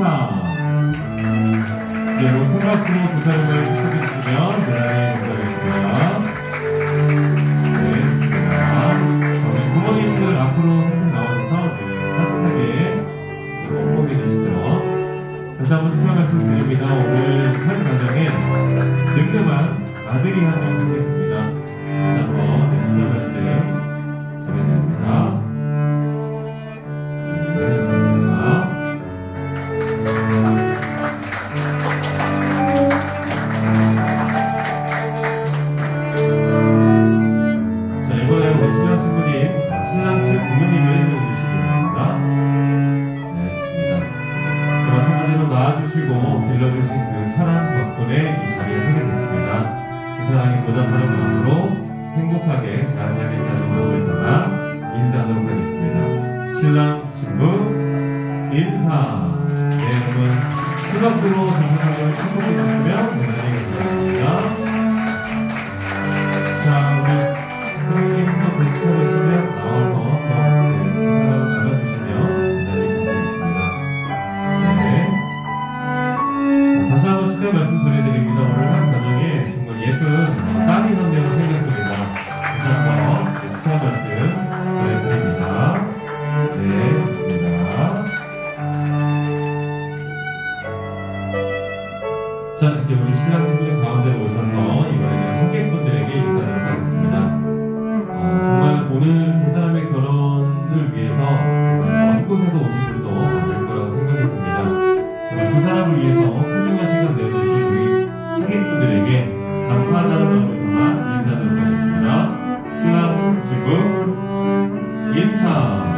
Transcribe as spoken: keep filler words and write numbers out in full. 이상 네, 혼각으로 두 사람을 소개해주시면 대단히 감사하겠습니다. 네, 자, 우리 부모님들 앞으로 살짝 나와주셔서 따뜻하게 뽀뽀해 주시죠. 다시 한번 설명 말씀드립니다. 오늘 한 가정에 능금한 아들이 한 명 소개했습니다. 다시 한번 네, 설명 말씀 전해드립니다. 인사